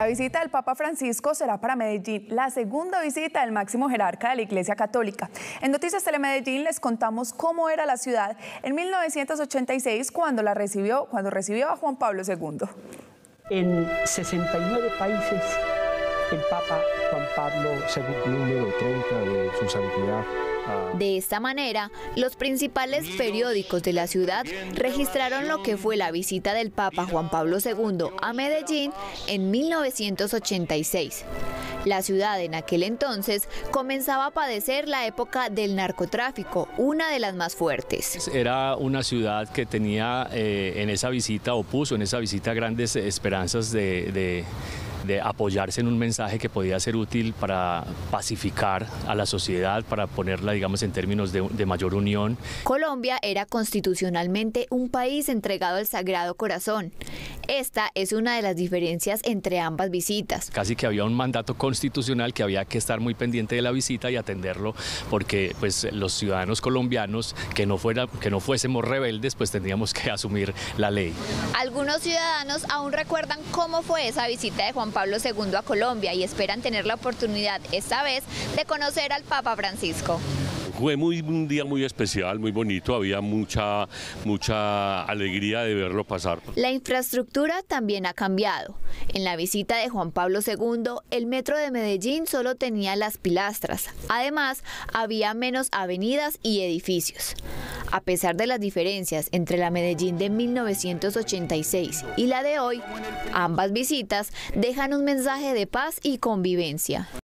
La visita del Papa Francisco será para Medellín, la segunda visita del máximo jerarca de la Iglesia Católica. En Noticias Telemedellín les contamos cómo era la ciudad en 1986 cuando recibió a Juan Pablo II. En 69 países, el Papa Juan Pablo II, número 30 de su santidad. De esta manera, los principales periódicos de la ciudad registraron lo que fue la visita del Papa Juan Pablo II a Medellín en 1986. La ciudad en aquel entonces comenzaba a padecer la época del narcotráfico, una de las más fuertes. Era una ciudad que tenía en esa visita, o puso en esa visita, grandes esperanzas de apoyarse en un mensaje que podía ser útil para pacificar a la sociedad, para ponerla, digamos, en términos de mayor unión. Colombia era constitucionalmente un país entregado al Sagrado Corazón. Esta es una de las diferencias entre ambas visitas. Casi que había un mandato constitucional que había que estar muy pendiente de la visita y atenderlo, porque pues los ciudadanos colombianos que no fuésemos rebeldes, pues tendríamos que asumir la ley. Algunos ciudadanos aún recuerdan cómo fue esa visita de Juan Pablo II a Colombia y esperan tener la oportunidad esta vez de conocer al Papa Francisco. Fue un día muy especial, muy bonito, había mucha alegría de verlo pasar. La infraestructura también ha cambiado. En la visita de Juan Pablo II, el metro de Medellín solo tenía las pilastras. Además, había menos avenidas y edificios. A pesar de las diferencias entre la Medellín de 1986 y la de hoy, ambas visitas dejan un mensaje de paz y convivencia.